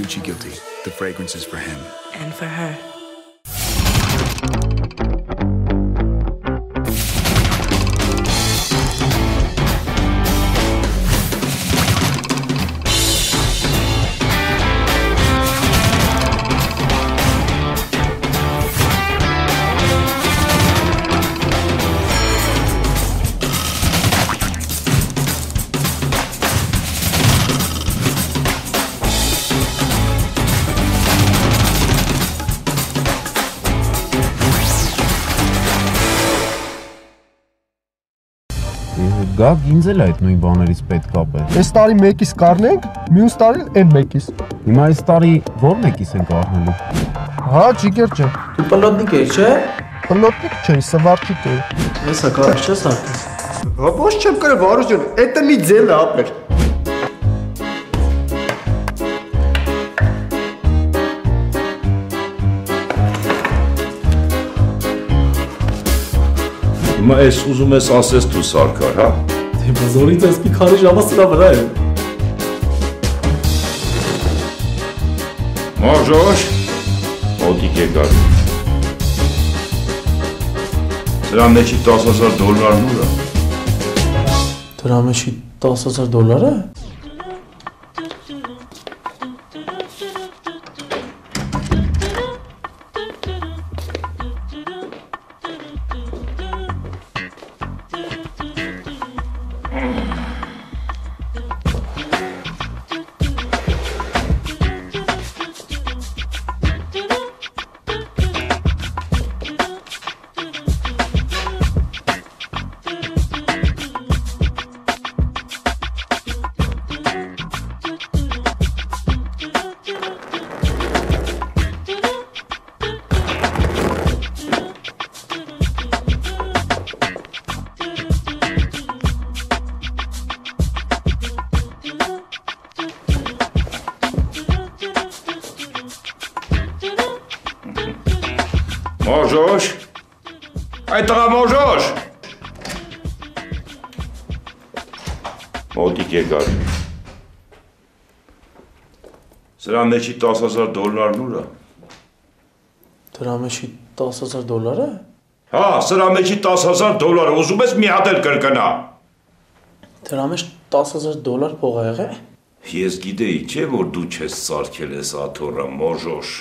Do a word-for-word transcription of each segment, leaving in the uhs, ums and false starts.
Gucci Guilty. The fragrance is for him. And for her. Գագ ինձ էլ այդ նույն բաներից պետք է բեր։ Այս տարի մեկից կառնենք, մյուս տարի այն մեկից։ Հիմա այս տարի ո՞ր մեկից ենք առնելու։ Հա, ճիկեր ջան։ Դու պլոտնիկ ես, չէ՞։ Պլոտնիկ չէի, սվարճիկ եմ։ Եսա կարճ չես արդյոք։ Հա, ոչ չեմ կարող, Վարուժ ջան, էտը մի ձել է ապեր։ Հիմա ես ուզում ես ասես դու սարքար, հա? Դե բզորից ես մի քանի ժամա սրա վրա եմ։ Մաժոշ, օդիկ եկար։ Դրա մեջի տասնհազար դոլարն ուր է։ Դրա մեջի տասնհազար դոլարը։ Մաժոշ, այդ տղա Մաժոշ, մոտիկ եկար, սրա մեջի տասնհազար դոլարն ուր է։ Դրա մեջի տասնհազար դոլարը։ Հա, սրա մեջի տասնհազար դոլարը, ուզում ես մի հատ էլ կրկնա։ Դրա մեջ տասնհազար դոլար փող ա եղել։ Ես գիտեի, չէ՞ որ դու չես սարքել այս աթոռը, Մաժոշ։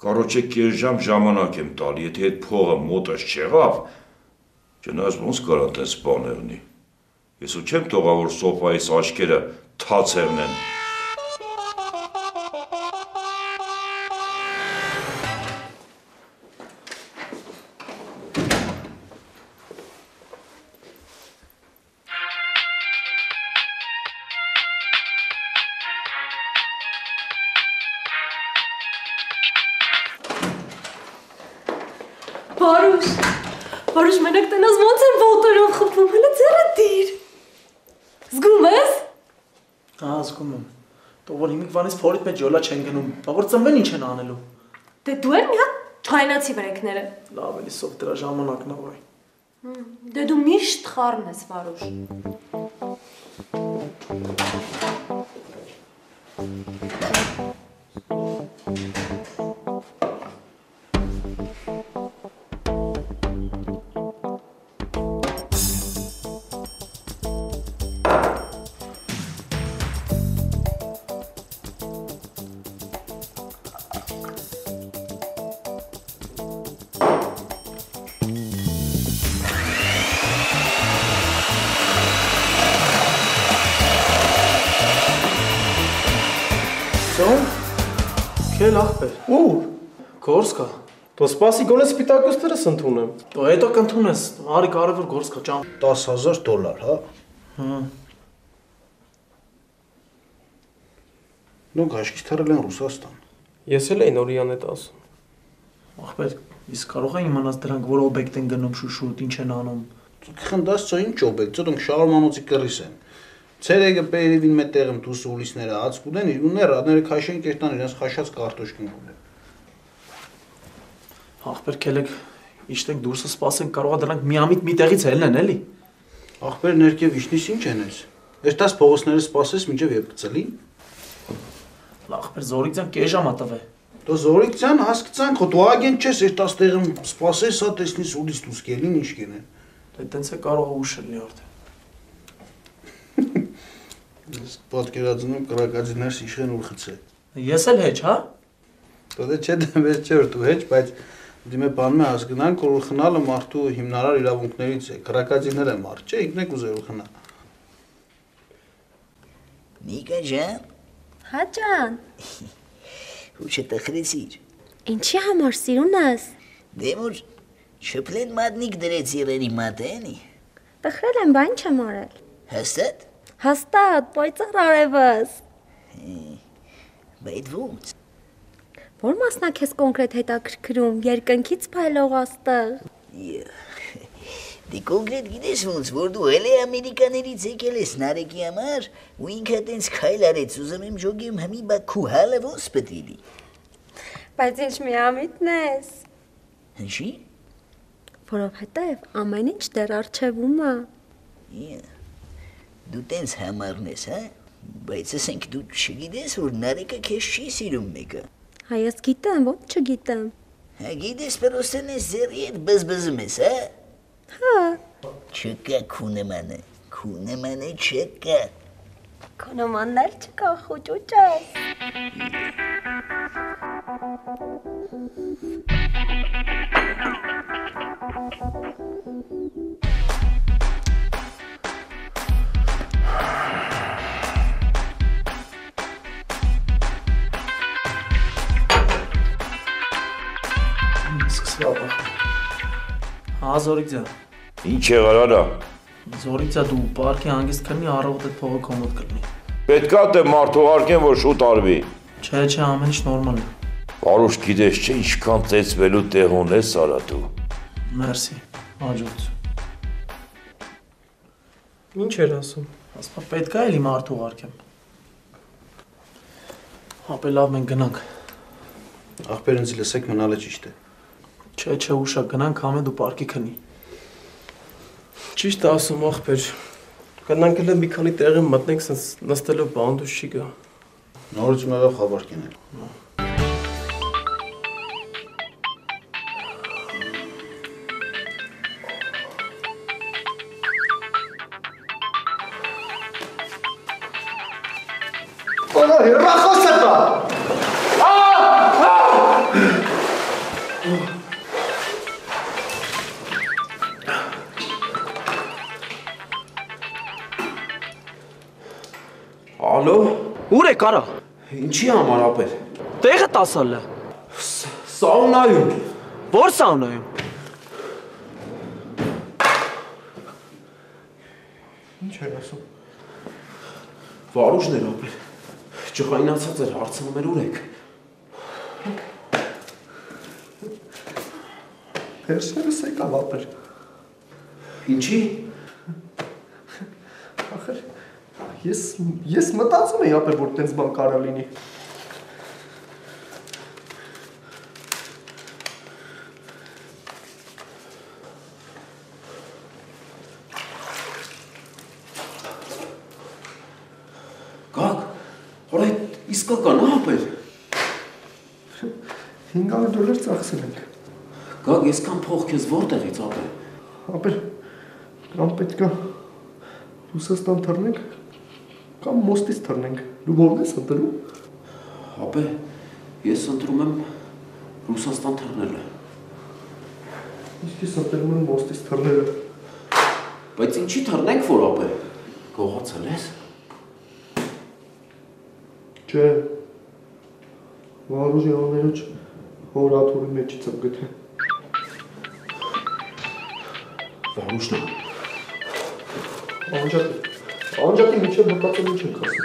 Կարոջե կերժամ ժամանակ եմ տալի, եթե այդ փողը մոտս չեղավ, չնայած ոնց կարա տես բաներնի։ Ես ու չեմ թողա, որ սոֆայիս աչքերը թաց եղնեն։ Բարուշ, բարուշ մենակ տնաս ոնց են ոտորով խպում, հելը ձերը դիր։ Զգում ես? Հա, զգում եմ, տող որ հիմիկ վանից փորիտ մեջ յոլա չեն գնում, որ ծմվեն ինչ են անելու։ Դե դու էր միա չայնացի բրեքները։ Լավ էլի սով դրա ժամանակնավ այ։ Դե դու միշտ խառն ես, Վարուշ։ Քել ախպեր։ Ուր։ Գործ կա։ Դու սպասի գոնե սպիտակուցներս ընդունեմ։ Դու հետո կընդունես, արի կարևոր գործ կա, ճամ։ տասնհազար դոլար, հա։ Հա։ Նո քաշկի թարել են Ռուսաստան։ Ես էլ այն օրիան էտ ասում։ Ախպեր, իսկ կարող է իմանաս դրանք, որ օբյեկտ են գնում շուշուտ, ինչ են անում։ Քխնդաս ցո ինչ օբյեկտ, դրանք շարմանոցի կրիս են։ Ցերեգը պերևին մե տեղում դուս ուլիսները ածկունեն, իրունները ռադները քաշեն կերտան իրենց քաշած կարտոշկին ունեն։ Ախպեր քելեք, իշտենք դուրսը սպասենք, կարողա դրանք միամիտ միտեղից ելնեն, էլի։ Ախպեր ներքև իշտիս ինչ են ես։ Էստաս փողոցները սպասես, մինչև երբ կծլի։ Լախբեր զորիկցան կեժամ ատավե։ Դա զորիկցան հասկցան քո դուագեն չես այդ տաստեղում սպասես սա տեսնես ուլից դուս գելին ինչ կենեն։ Դա տենց է կարող ուշ լինի արդեն։ Ես պատկերացնում եմ կրակածիներս իշխեն ուր խցե։ Ես էլ հեչ, հա։ Դա դե չէ դեմես չէ որ դու հեչ, բայց դիմե բանը հասկանանք որ խնալը մարդու հիմնարար իրավունքներից է։ Կրակածիները մարդ չէ, ինքն է կուզել խնա։ Նիկաջան։ Հա ջան։ Ուշը տխրեցիր։ Ինչի համար սիրունաս։ Դե որ շփլեն մատնիկ դրեց իրերի մատը էնի։ Տխրել եմ, բան չեմ արել։ Հստակ։ Հստակ, պայծառ արևս։ Բայց ո՞նց։ Որ մասնա քեզ կոնկրետ հետաքրքրում, երկնքից փայլող աստղ։ Դե կոնկրետ գիտես ո՞նց, որ դու հենց ամերիկաներից եկել ես նարեկի համար, ու ինքը տենց քայլ արեց, ուզում եմ ժոգեմ հմի բա քուհալը ո՞նց պետք է լինի։ Բայց ինչ միամիտն ես։ Ինչի՞։ Որովհետև ամեն ինչ դեռ արջևում է։ Դու տենց համառն ես, հա՞։ Բայց ասենք դու չգիտես, որ նարեկը քեզ չի սիրում մեկը։ Hay es gittim, bu çok gittim. Ha gidiş ben o seni zeriyet bezbezimiz ha? Ha. Çıkka kunemane, kunemane çıkka. Kunemanlar çıkka, hoşçakal. Հա Զորիկցա։ Ինչ եղար արա։ Զորիկցա դու պարկի հանգիստ քննի առավոտ այդ փողը կոմոդ կլինի։ Պետքա դե մարդողարկեն որ շուտ արվի։ Չէ, չէ, ամեն ինչ նորմալ է։ Բարուշ գիտես չէ ինչքան ծեծվելու տեղ ունես արա դու։ Մերսի, հաջորդ։ Ինչ էր ասում։ Ասա պետքա էլի մարդողարկեմ։ Ապե լավ մենք գնանք։ Ախպեր ինձ լսեք մնալը ճիշտ է։ Չէ, չէ, ուշա գնանք համեն դու պարկի քնի։ Ճիշտ ասում ախպեր։ Գնանք էլ մի քանի տեղը մտնենք, սենց նստելով բանդուս չի գա։ Նորից մեղավ խաբար կենեն։ Կարա։ Ինչի համար ապեր։ Տեղը տասալը։ Սաունայում։ Որ սաունայում։ Ինչ էր ասում։ Վարուժն էր ապեր։ Ճխայնացած էր, հարցնում էր ուր եք։ Վերջերս եկավ ապեր։ Ինչի։ Ախր Ես ես մտածում եի ապեր որ տենց բան կարա լինի։ Գակ, որ այդ իսկական ապեր։ հինգ հարյուր դոլար ծախսել ենք։ Գակ, եսքան փող քեզ որտեղից ապեր։ Ապեր, դրան պետքա Ռուսաստան թռնենք։ Կամ մոստից թռնենք, լուբովն ես ընտրում։ Ապե, ես ընտրում եմ Ռուսաստան թռնելը։ Իսկ ես ընտրում եմ մոստից թռնելը։ Բայց ինչի թռնենք որ ապե, գողացել ես։ Չէ, վարուժի անվերջ հորաթորի մեջից եմ գտել։ Վարուժն է։ Անջատը։ Անջատի միջև մտածել ինչ ենք ասել։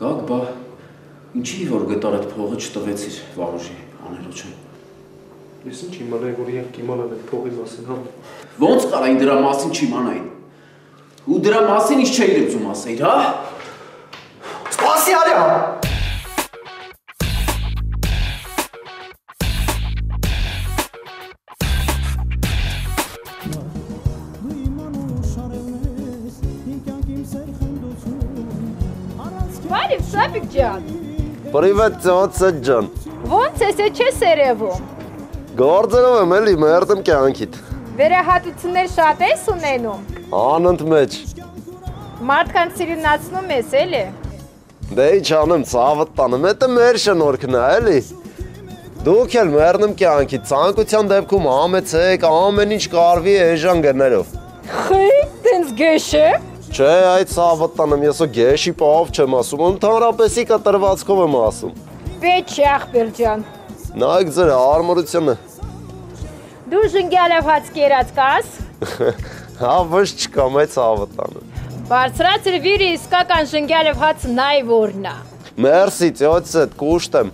Գակ բա, ինչի որ գտար այդ փողը չտվեցիր վարուժի աներոջը։ Ես ինչ իմանայի որ իրենք իմանան այդ փողի մասին, հա։ Ոնց կարային դրա մասին չիմանային։ Ու դրա մասին ինչ չէի լուծում ասեիր, հա։ Սպասի արա։ Sabican. Privat Sabican. Vonte se çeserevu. Gardana ve Melih merdim ki ankit. Ve rahatlıtınlar şatay sunenum. Anant meç. Martkan silinasnu mesele. Dey canım savat tanım etem merşen orkna eli. Dukel merdim ki ankit. Sankutyan depkum ahmetsek ahmenin iç karvi ejan gernerov. Xey dens geşe. Չէ, այդ սավտան եմ ես ու գեշի պահով չեմ ասում, ընդհանրապես կտրվածքով եմ ասում։ Վեճ ախպեր ջան։ Նայեք ձեր արմորությունը։ Դու ժնգալաված կերած կաս։ Հա, ոչ չկա մեծ սավտանը։ Բարձրացր վիրը իսկական ժնգալաված նայ որնա։ Մերսի, ծոցդ կուշտեմ։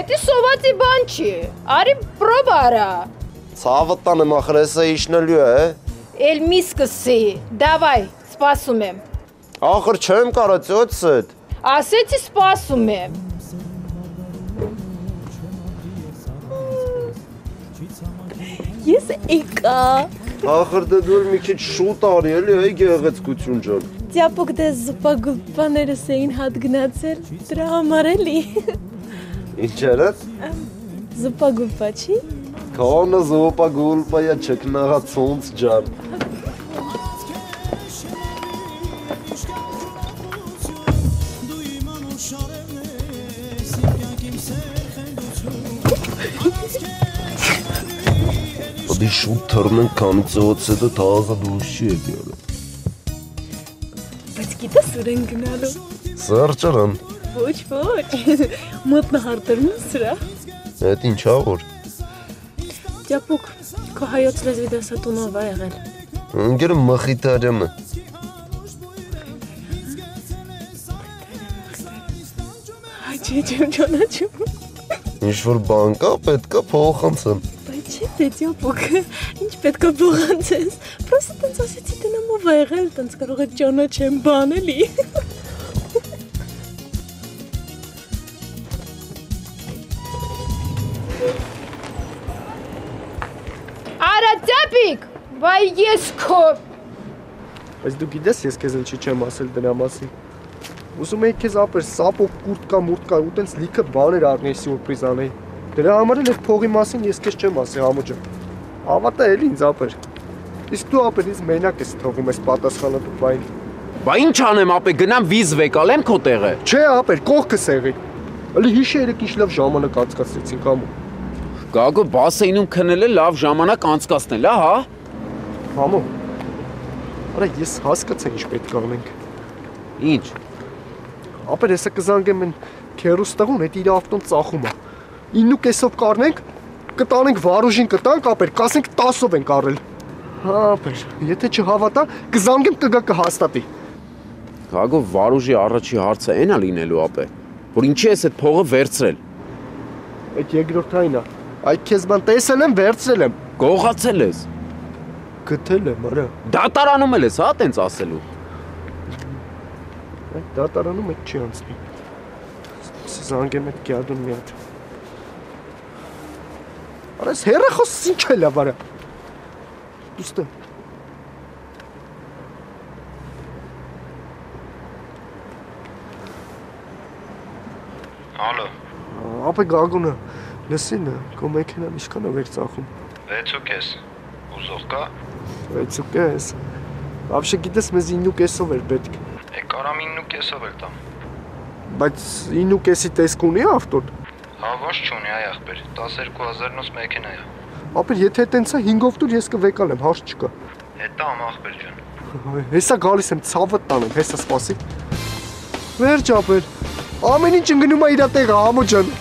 Էդի սովածի բան չի, արի պրոբարա։ Սավտանը մախրեսը իշնելու է։ Էլ մի սկսի, դավայ։ Սպասում եմ։ Ախր չեմ կարած յոթսդ։ Ասեցի սպասում եմ։ Ես եկա։ Ախր դե դուր մի քիչ շուտ արի էլի, այ գեղեցկություն ջան։ Դիապոկ դե զպագուլպաներս էին հատ գնացել, դրա համար էլի։ Ինչերդ։ Զպագուլպա չի։ Քոնը զպագուլպա յա չկնաղա ցոնց ջան։ Hadi şu tırnın kanıtı otse de taze duruşu ediyorum. Başka da sırın günahı. Sırçalın. Boş boş. Matna hartarımın sıra. Evet, inşa var. Yapık, kahayat lezvide satona var eğer. Öngörüm mahitarya mı? Hacıcım, canacım. Ինչ-որ բան կա, պետք է փոխանցեմ։ Բայց չէ, դե Դիապոկ, ինչ պետք է փոխանցես։ Պրոստը տենց ասեցի դնամ ով եղել, տենց կարող է ճանաչեմ բան էլի։ Արա Դիապիկ, վայ ես քո։ Բայց դու գիտես ես քեզ ինչի չեմ ասել դրա մասին։ Ուզում էի քեզ ապեր սապով կուրտ կամ մուրտ կամ ու տենց լիքը բաներ առնեի սյուրպրիզ անեի։ Դրա համար էլ այդ փողի մասին ես քեզ չեմ ասի համոջը։ Ավատա էլի ինձ ապեր։ Իսկ դու ապեր ինձ մենակ ես թողում ես պատասխանը դու բային։ Բա ինչ անեմ ապե գնամ վիզ վեկալեմ քո տեղը։ Չէ ապեր կողքս եղի։ Էլի հիշե երեք ինչ լավ ժամանակ անցկացրեցինք համո։ Գագո բասեինում քնելը լավ ժամանակ անցկացնելա, հա։ Համո։ Արա ես հասկացա ինչ պետք է անենք։ Ինչ։ Ապեր եսը կզանգեմ են քերուստեղուն, հետ իրա ավտոն ծախում է։ Իննու կեսով կարնենք, կտանենք վարուժին կտանք, ապեր, կասենք տասով ենք արել։ Ապեր, եթե չհավատա, կզանգեմ կգա կհաստատի։ Կագո վարուժի առաջի հարցը էնա լինելու ապե, որ ինչի ես այդ փողը վերցրել։ Այդ երկրորդային է, այդ քեզբան տեսել եմ, վերցրել եմ։ Գողացել ես։ Գտել եմ, արա։ Դատարանում էլ ես, հա, տենց ասելու։ Դատարանում էդ չի անցնի, զանգեմ էդ գյադուն մի հատ։ Արա ես հերախոս ինչ է լավ արա։ Ուստը։ Հալո։ Ապե գագունը, լսին, կո մեքենան ինչքան է վեր ծախում։ վեց ու կես, ուզող կա։ վեց ու կես, ապշե գիտես մեզ իննու կեսով էր պետք։ Եք արամ իննու կեսով էլ տամ։ Բայց իննու կեսի տեսք ունի ավտոտ։ Հաղոչ չունի այ աղբեր, տասերկու հազար նոց մեկեն այա։ Ապեր եթե տենցա հինգով տուր ես կվեկալ եմ, հարց չկա։ Հետա ամ աղբեր ջան։ Հեսա գալիս եմ ցավը տանեմ, հեսա սպասի։ Վերջ ապեր, ամեն ինչ ընգնում է իրա տեղը, ամո ջան։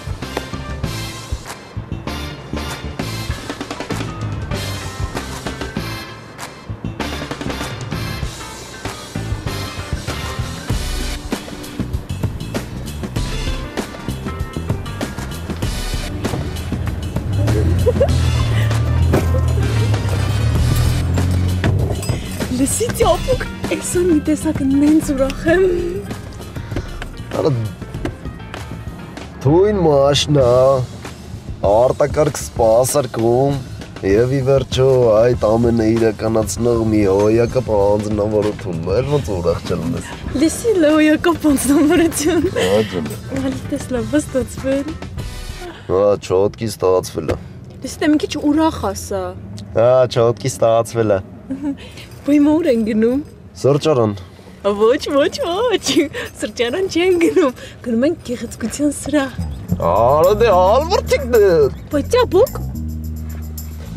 Եսօր մի տեսակ նենց ուրախ եմ։ Արա թույն մաշնա, արտակարգ սպասարկում, Եվ ի վերջո այդ ամենը իրականացնող մի հոյակապ անձնավորություն է, ոնց ուրախանում ես։ Լիսի հոյակապ անձնավորություն։ Աջում։ Ալիտես լավ ստացվել։ Ա, չոտքի ստացվել է։ Լիսի մի քիչ ուրախ ասա։ Ա, չոտքի ստացվել է։ Բույմ ուր են գնում։ Սրճարան։ Ոչ, ոչ, ոչ։ Սրճարան չեն գնում։ Գնում են գեղեցկության սրահ։ Արա դե ալվարտիկ դե։ Բայց բուկ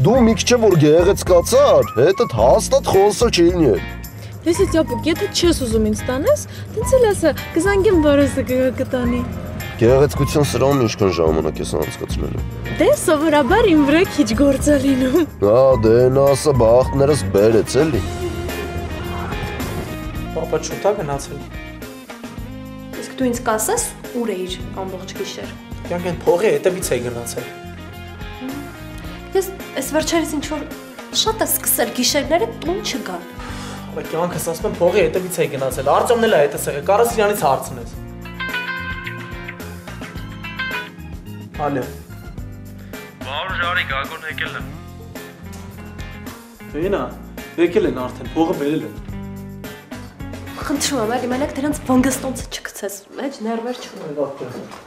Դու մի քիչ որ գեղեցկացար, հետդ հաստատ խոսը չլինի։ Լսի ճապուկ, եթե չես ուզում ինձ տանես, դից էլ ասա, կզանգեմ Վարոսը կտանի։ Գեղեցկության սրահում ինչքան ժամանակ ես անցկացնելու։ Դե սովորաբար իմ վրա քիչ գործ է լինում։ Հա, դե նա ասա բախտներս բերեց էլի։ Պապա շուտ է գնացել։ Իսկ դու ինձ կասես, ուր էիր ամբողջ գիշեր։ Իրանք այն փողի հետևից էի գնացել։ Ես ես վերջերս ինչ որ շատ է սկսել գիշերները տուն չգան։ Բայց կյանքս ասում եմ փողի հետևից էի գնացել։ Արտյոմն էլ է հետս եղել։ Կարաս իրանից հարցնես։ Ալո։ Բարո Ժարի գագոն եկել են։ Դենա, եկել են արդեն, փողը բերել են։ Խնդրում եմ, այլ մենակ դրանց վնգստոնց չգցես, մեջ ներվեր չունեմ։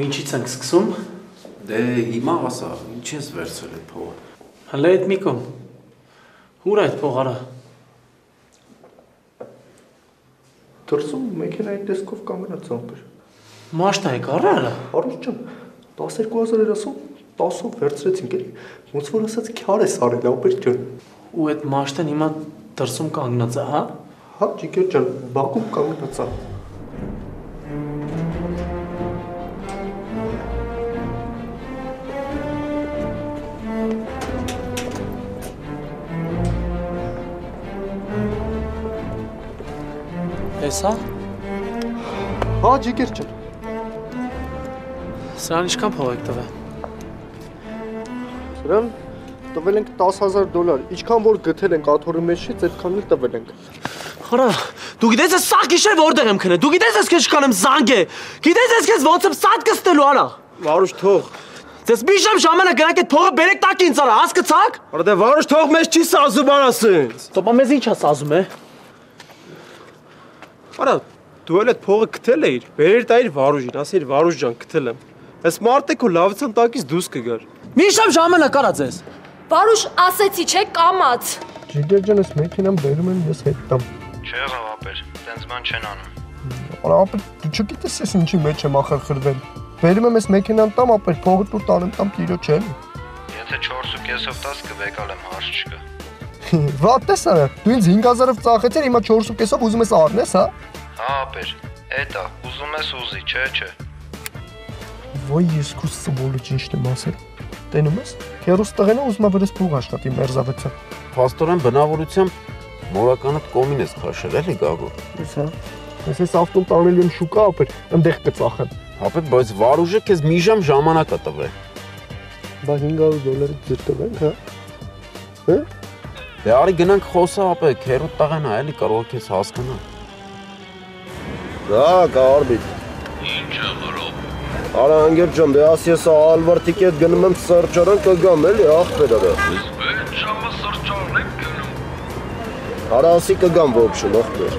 Ինչից ենք սկսում։ Դե հիմա ասա, ինչ ես վերցրել այդ փողը։ Հələ այդ միկոն։ Ուր այդ փողը արա։ Դրսում մեքենային տեսքով կամերած ամբեր։ Մաշտա եք արա արա։ Արուս ջան, տասներկու հազար երեսուն տասով վերցրեցինք էլի։ Ոնց որ ասած քյար ես արել, ամբեր ջան։ Ու այդ մաշտան հիմա դրսում կանգնած է, հա։ Հա, ճիկեր ջան, Բաքու կանգնած է։ Հա, ջիկեր չն։ Սրան ինչքան փող եք տվել։ Սրան տվել ենք տաս հազար դոլար, ինչքան որ գտել ենք աթոռի մեջից, այդքան էլ տվել ենք։ Խորա, դու գիտես ես սաղ գիշեր որտեղ եմ քնել, դու գիտես ես քեզ չկան եմ զանգե, գիտես ես քեզ ոնց եմ սատ կստելու արա։ Վարուշ թող։ Ձեզ մի ժամ ժամանակ գնանք այդ փողը բերեք տակ ինձ արա, հասկացաք։ Արա դե Վարուշ թող մեզ չի սազում արա ասես։ Տոպա մեզ ի՞նչ է սազում է։ Արա, դու էլ այդ փողը գտել էիր, բերեր տայր Վարուժին, ասեիր Վարուժ ջան, գտել եմ։ Այս մարդը քո լավացան տակից դուրս կգար։ Մի շամ ժամանակ արա ձեզ։ Վարուժ ասեցի, չէ՞ կամած։ Ջիգեր ջան, ես մեքենան բերում եմ, ես հետ տամ։ Չէ՞ ապեր, տենց բան չեն անում։ Արա ապեր, դու չգիտես ես ինչի մեջ եմ ախր խրվել։ Բերում եմ ես մեքենան տամ, ապեր, փողը դու տանեմ տամ տիրոջ էլի։ Եթե չորս ու կեսով տաս կվեկալ եմ, հարց չկա։ Վատ տես արա, դու ինձ հինգ հազարով ծախեցիր, հիմա չորս ու կեսով ուզում ես առնես, հա։ Հա, ապեր, էտա, ուզում ես ուզի, չէ, չէ։ Ոայ ես քո սվոլոջ ինչն եմ ասել։ Տենում ես, հերոս տղեն է ուզում է վրես փող աշխատի, մերզավեցա։ Փաստորեն բնավորությամբ մորականդ կոմին ես քաշել, էլի Գագո։ Էս հա։ Ես էս ավտոն տանելու եմ շուկա, ապեր, այնտեղ կծախեմ։ Ապեր, բայց Վարուժը քեզ մի ժամ ժամանակ է տվել։ Բա հինգ հազար դոլարը ձեր տվել, հա։ Հա։ Դե արի գնանք խոսա ապե, քերոտ տղան է էլի կարող քեզ հասկանա։ Դա գարբիջ։ Ինչա բրոպ։ Արա անգեր ջան, դե աս ես ալվարտիկի հետ գնում եմ սրճարան կգամ էլի ախպեր արա։ Իսկ ժամը սրճարան եք գնում։ Արա ասի կգամ ոբշն ախպեր։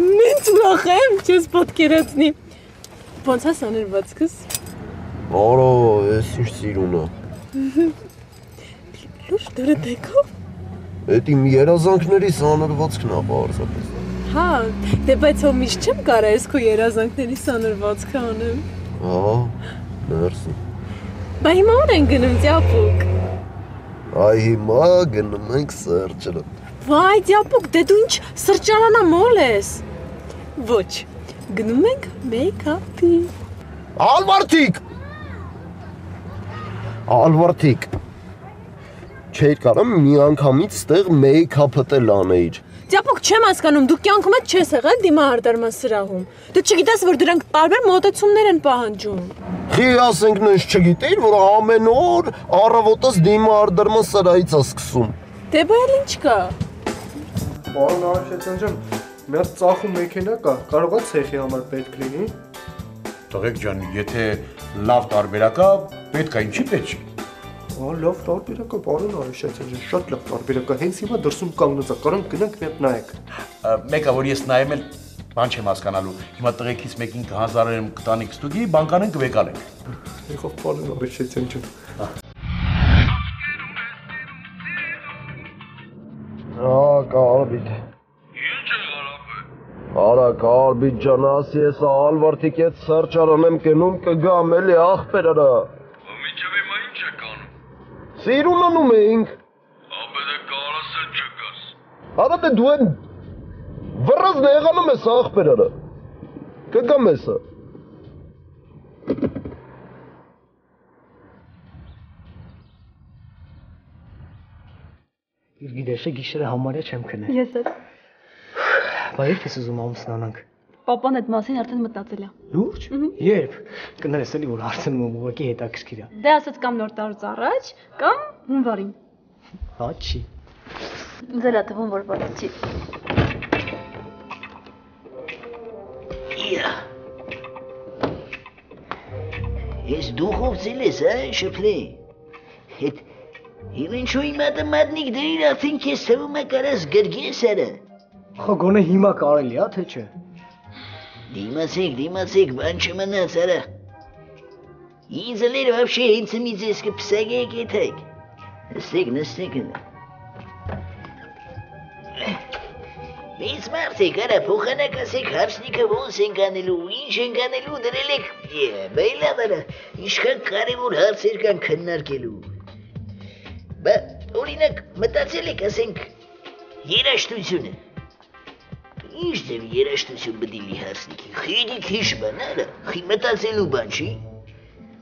Նենց ուրախ եմ, չես պատկերացնի։ Ոնց է սաներվածքս։ Արա, ես ինչ սիրուն է։ Լուրջ դուր դեքով։ Էդ իմ երազանքների սաներվածքն է պարզապես։ Հա, դե բայց հո միշտ չեմ կարա ես քո երազանքների սաներվածք անեմ։ Ահա, մերսի։ Բա հիմա ուր են գնում ճապուկ։ Այ հիմա գնում ենք սրճարան։ Վայ, ճապուկ, դե դու ինչ սրճարան մոլ ես։ Watch. Gnumek make-up'i. Alvartik. Alvartik. Չէի կարող միանգամից ստեղ make-up-ը տել անեի։ Ձապոք չեմ հասկանում, դու կյանքում էլ չես եղել դիմահարդարման սրահում։ Դու չգիտես, որ դրանք տարբեր մոտեցումներ են պահանջում։ Խի ասենք նույնս չգիտեիր, որ ամեն օր առավոտից դիմահարդարման սրահից է սկսում։ Դե բա էլ ինչ կա։ Պարոն Արշեցանջան, մեր ծախու մեքենա կա, կարող է ցեխի համար պետք լինի։ Տղեկ ջան, եթե լավ տարբերակա, պետք է ինչի՞ պետք։ Լավ տարբերակը պարոն Արշեցանջան, շատ լավ տարբերակը, հենց հիմա դրսում կանգնած է, կարող գնանք միապ նայեք։ Մեկը որ ես նայեմ էլ բան չեմ հասկանալու, հիմա տղեքից մեկին հազարերում կտանիք ստուգի, բանկանեն կվեկալենք։ Եղավ պարոն Արշեցանջան։ Կարբիտ։ Ինչ է Կարբիտ։ Արա Կարբիտ ջան, ասի ես Ալվարդիկ հետ սրճարան եմ գնում, կգամ էլի ախպեր արա։ Մինչև հիմա ինչ է կանում։ Սիրունանում էինք։ Ապա դե կարասել չկաս։ Արա դե դու են վրազն եղանում ես աղբերարը։ Կգամ եսը։ Իր գիտեշը գիշերը համարյա չեմ քնել։ Ես էլ։ Բա երբ ես ուզում ամուսնանանք։ Պապան այդ մասին արդեն մտածել է։ Լուրջ։ Երբ կներես էլի որ հարցնում ուղղակի հետաքրքիր է։ Դե ասած կամ նոր տարուց առաջ, կամ հունվարին։ Հա չի։ Ձելա տվում որ բացի։ Իա։ Ես դուխով զելես, հա, շփլի։ Հետ հիմա ինչու իմ այդ մատնիկ դրիր ասին քեզ թվում է կարաս գրգես արա։ Խո գոնե հիմա կարելի է, թե չէ։ Դիմացեք, դիմացեք, բան չմնաց, արա։ Ինձ էլ բաբշե ինձ մից ես կպսագեք եթեք։ Նստեք, նստեք ընը։ Մեծ մարդիկ, արա, փոխանակ ասեք հարսնիկը ոնց ենք անելու, ինչ ենք անելու, դրել եք, բայլավ արա, ինչքան կարևոր հարցեր կան քննարկելու։ Բա, օրինակ, մտածել եք, ասենք, երաժշտությունը։ Ինչ ձև երաշտություն բդիլի հարսնիքի, խիրիք հիշ բանարը, խի մտացելու բան չի։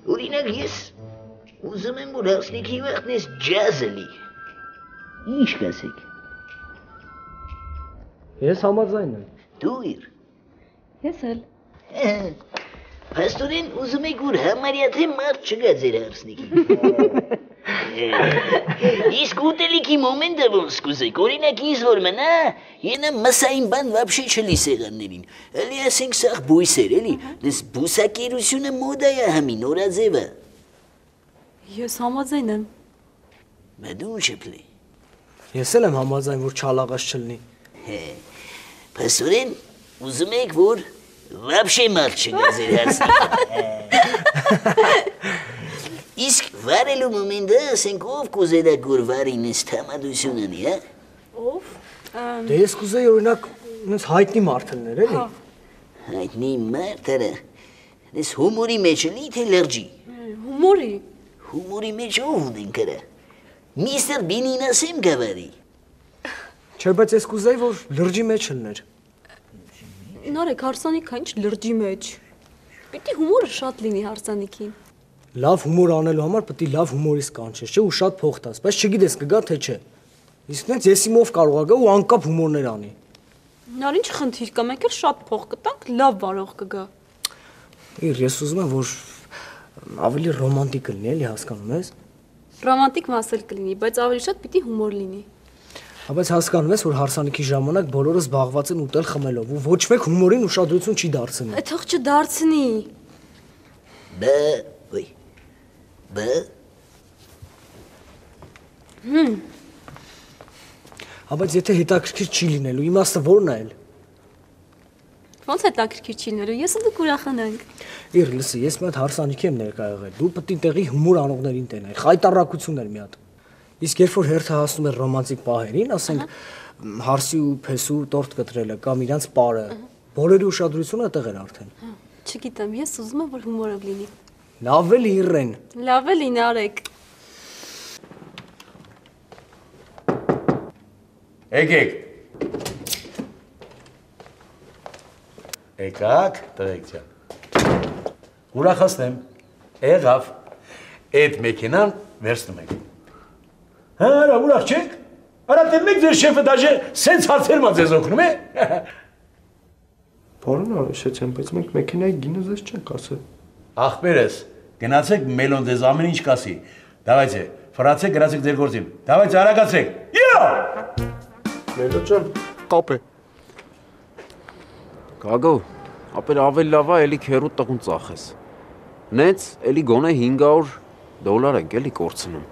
Որինակ ես ուզում եմ, որ հարսնիքի վաղթն ես ջազը լի։ Ինչ կասեք։ Ես համաձայն եմ։ Դու իր։ Ես էլ։ Պաստորեն ուզում եք, որ համարյատ է մարդ չգա ձեր հարսնիքի։ Իսկ ուտելիքի մոմենտը ոնց կուզեք, օրինակ ինձ որ մնա, ենը մսային բան վաբշե չլի սեղաններին, էլի ասենք սաղ բույսեր, էլի, դես բուսակերությունը մոդայա համին, օրաձևը։ Ես համաձայն եմ։ Մա դու ու չպլի։ Ես էլ եմ համաձայն, որ չալաղաս չլնի։ Պասորեն, ուզում եք, որ վաբշե մալ չգազեր հարսնի։ Իսկ վարելու մոմենդը ասենք ով կուզել եք որ վարին ես թամադություն անի, հա։ Ով։ Դե ես կուզեի օրինակ ինձ հայտնի մարդ լիներ, էլի։ Հայտնի մարդ արա։ Ես հումորի մեջ էլի թե լերջի։ Հումորի։ Հումորի մեջ ով ունենք արա։ Միստր Բինին ասեմ գավարի։ Չէ, բայց ես կուզեի որ լերջի մեջ լիներ։ Նորեկ հարսանիքա ինչ լերջի մեջ։ Պիտի հումորը շատ լինի հարսանիքին։ Լավ հումոր անելու համար պտի լավ հումորիս կանչես, չէ ու շատ փողտաս, բայց չգիտես կգա թե չէ։ Իսկ նենց ես իմով կարող ագա ու անկապ հումորներ անի։ Նար ինչ խնդիր կա, մենք էլ շատ փող կտանք, լավ վարող կգա։ Իր ես ուզում եմ, որ ավելի ռոմանտիկ կլինի, էլի հասկանում ես։ Ռոմանտիկ մասել կլինի, բայց ավելի շատ պիտի հումոր լինի։ Հա բայց հասկանում ես, որ հարսանիքի ժամանակ բոլորը զբաղված են ուտել խմելով ու ոչ մեկ հումորին ուշադրություն չի դարձնում։ Թող չդարձնի։ Բա, ոյ։ Բա։ Հաբայց եթե հետաքրքիր չի լինելու, իմ ասը որն այլ։ Ոնց հետաքրքիր չի լինելու, ես ու դուք ուրախանանք։ Իր լսի, ես մի հատ հարսանիքի եմ ներկայեղել, դու պտի տեղի հմուր անողներին տենել, խայտարակություններ մի հատ։ Իսկ երբ որ հերթը հասնում է ռոմանտիկ պահերին, ասենք հարսի ու փեսու տորտ կտրելը կամ իրանց պարը, բոլորի ուշադրությունը այդտեղ էր արդեն։ Չգիտեմ, ես ուզում եմ որ հումորով լինի։ Լավ էլ իրեն։ Լավ էլ ինարեք։ Եկեք։ E как, տրեքջան։ Ուրախացնեմ, եղավ, այդ մեքենան վերցնում եք։ Հա, արա ուրախ չեք։ Արա դեմեք ձեր շեֆը դաժե սենց հարցեր մա ձեզ օգնում է։ Պարոն Արեշյան, բայց մենք մեքենայի գինը ձեզ չենք ասել։ Ախպերս, գնացեք մելոն ձեզ ամեն ինչ կասի։ Դավայցե, ֆրացե գրացեք ձեր գործին։ Դավայց արագացեք։ Յո։ Մելոջան, կապե։ Կագո, ապեր ավել լավ է, էլի քերու տղուն ծախես։ Նենց էլի գոնե հինգ հարյուր դոլար ենք էլի կորցնում։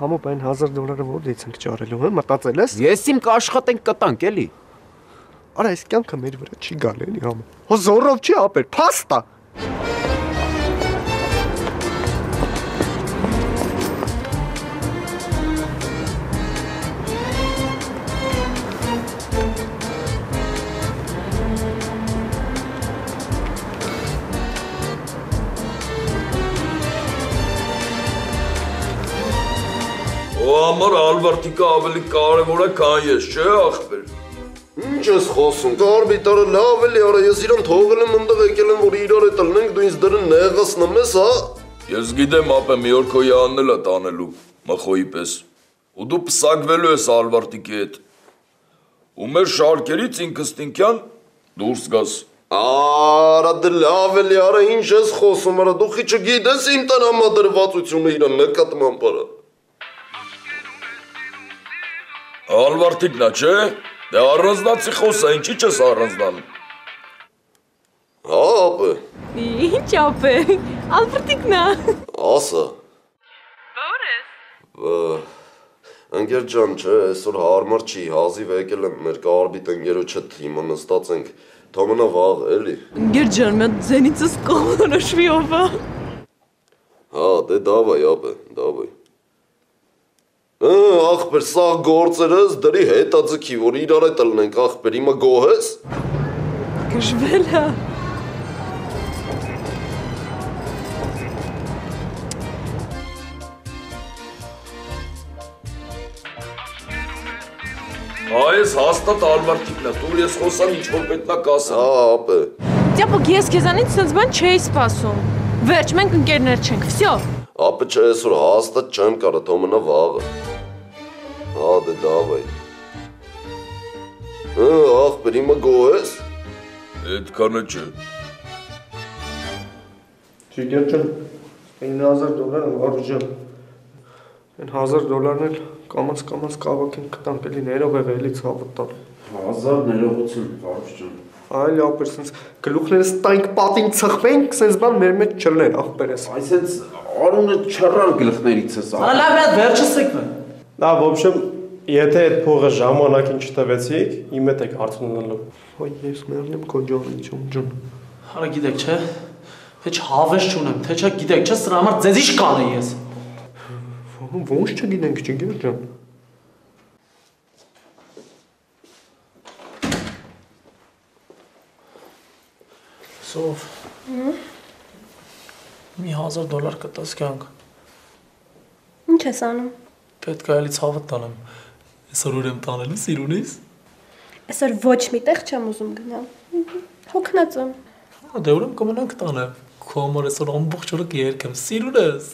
Համոպ այն հազար դոլարը որտե՞ց ենք ճարելու, հա, մտածել ես։ Ես ինք աշխատենք կտանք էլի։ Արա այս կյանքը մեր վրա չի գալի էլի համ։ Հո զորով չի ապեր, փաստա։ Համար ալվարդիկը ավելի կարևոր է, քան ես, չէ՞ ախպեր։ Ինչ ես խոսում։ Արբիտրը լավ էլի, արա ես իրան թողել եմ այնտեղ, եկել եմ որ իրար է տլնենք, դու ինձ դրան նեղացնում ես, հա։ Ես գիտեմ, ապե մի օր քո յաննել է տանելու, մխոյի պես։ Ու դու պսակվելու ես ալվարդիկի հետ։ Ու մեր շարքերից ինքստինքյան դուրս գաս։ Արա դե լավ էլի, արա ինչ ես խոսում, արա դու քիչ գիտես իմ տրամադրվածությունը իրան նկատմամբ, արա։ Ալվարդիկն է, չէ՞, դե առանձնացի խոսա, ինչի՞ չես առանձնանում։ Հա, ապե։ Ինչ ապե, Ալվարդիկն է։ Ասա։ Որ ես։ Ընկեր ջան, չէ, այսօր հարմար չի, հազիվ եկել եմ մեր կարբիտ ընկերոջը թիմը նստած ենք, թոմնա վաղ, էլի։ Ընկեր ջան, մի հատ ձենիցս կողնորոշվի ով է։ Հա, դե դավայ, ապե, դավայ։ Ախպեր, սա գործերս դրի հետաձգի, որ իրար է տլնենք, ախպեր, իմը գոհ ես։ Գժվել է։ Այս հաստատ Ալվարդիկն է, դուր ես խոսան ինչ-որ պետնա կասան։ Հա, ապե։ Դյապոք, ես կեզանից սենց բան չէի սպասում, վերջ, մենք ընկերներ չենք, վսյո։ Ապե չէ, այսօր հաստատ չեմ կարա, թոմնա վաղը։ Հա, դե դավայ։ Հա, ախպեր, իմը գոհ ես։ Այդքանը չէ։ Չգեր չն, հինգ հազար դոլարը վարժը։ Այն հազար դոլարն էլ կամաց-կամաց կավակին կտանք էլի ներով եղ էլի ցավը տալ։ Հազար ներողություն, վարժջան։ Այլ ախպեր, սենց գլուխներս տանք պատին ծխվենք, սենց բան մեր մեջ չլներ, ախպեր ես։ Այսենց արունը չռան գլխներից ես ախպեր։ Հալավ միատ վերջը սեքվը։ Դա ոբշեմ, եթե այդ փողը ժամանակին չտվեցիք, իմ հետ եք արցունանալու։ Ոյ, ես մերն եմ կոջարին չում ջուն։ Արա գիտեք չէ, թե չհավես չունեմ, թե չա գիտեք չէ, սրա համար ձեզ իշ կան է ես։ Ոնց չգիտենք չգեր ջան։ Սով, մի հազար դոլար կտաս կյանք։ Ինչ ես անում։ Պետք է էլի ցավը տանեմ, այսօր ուրեմ տանելու սիրունիս։ Այսօր ոչ մի տեղ չեմ ուզում գնալ, հոգնած եմ։ Դե ուրեմն կմնանք տանը, քո համար այսօր ամբողջ օրը կերկեմ, սիրունես։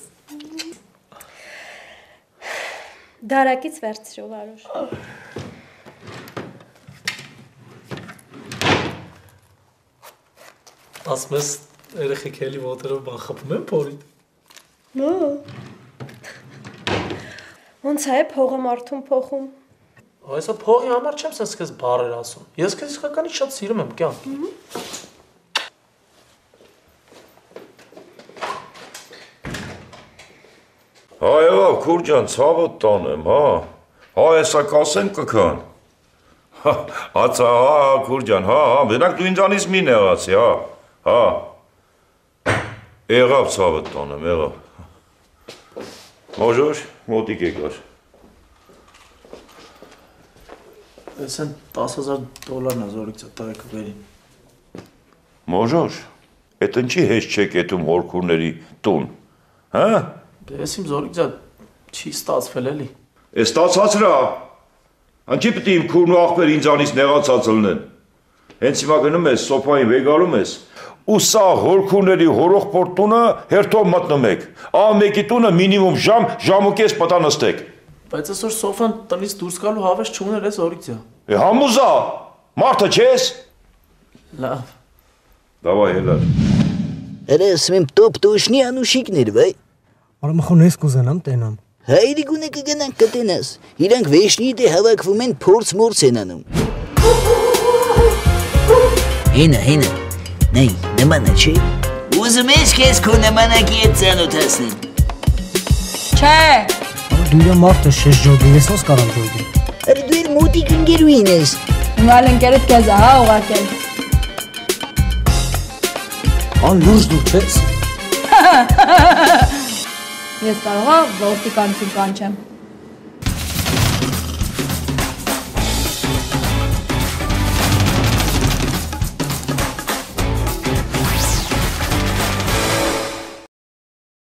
Դարակից վերցրու Վարուշ։ Ասում ես երեխեք էլի ոտերով բան խփում են փորիդ։ Մա։ Ոնց է փողը մարդուն փոխում։ Այսօր փողի համար չեմ սենց քեզ բարեր ասում։ Ես քեզ իսկականից շատ սիրում եմ, կյանք։ Այո, քուրջան, ցավը տանեմ, հա։ Հա, հեսա կասեմ կքան։ Հա, հա, քուրջան, հա, հա, մենակ դու ինձանից մի նեղացի, հա։ Հա, էղավ ծավը տանեմ, էղավ, մաժոր, մոտիկ եկար։ Ես են տասը հազար դոլարն ազորիքց ատաղեք վերին։ Մաժոր, էտ ընչի հեզ չեք էտում հորքուրների տուն, հա։ Դե ես իմ զորիքց ատ չի ստացվել էլի։ Ես ստացացրա, անչի պտի իմ քուրն ու աղպեր ինձանից նեղացացլն են։ հենց հիմա գնում ես սոփայի վեգալում ես ու սա հորքուների հորոխորտ տունը հերթով մտնում եք ամեկի տունը մինիմում ժամ ժամ ու կես պտա նստեք բայց այսօր սոֆան տնից դուրս գալու հավես չուներ էս օրիքյա է համուզա մարդը չես լավ դավայ հելա Էրե ասեմ տոպտոշնի անուշիկներ վայ Արա մխոն ես կուզանամ տենամ Հայրիկ ունե կգնանք կտենաս, իրանք վեշնի դե հավակվում են փորձ մորձ են անում։ Հինը, հինը, նայ, նմանը չէ։ Ուզում ես քեզ քո նմանակի հետ ծանոթացնեմ։ Չէ։ Դու իրա մարդը շեշ ջոդի, ես ոնց կարամ ջոդի։ Արա դու իր մոտիկ ընկերուհին ես։ Ունալ ընկերդ քեզ ահա ուղարկել։ Ան լուրջ դու չես։ Ես կարող եմ, որտի կանչեմ։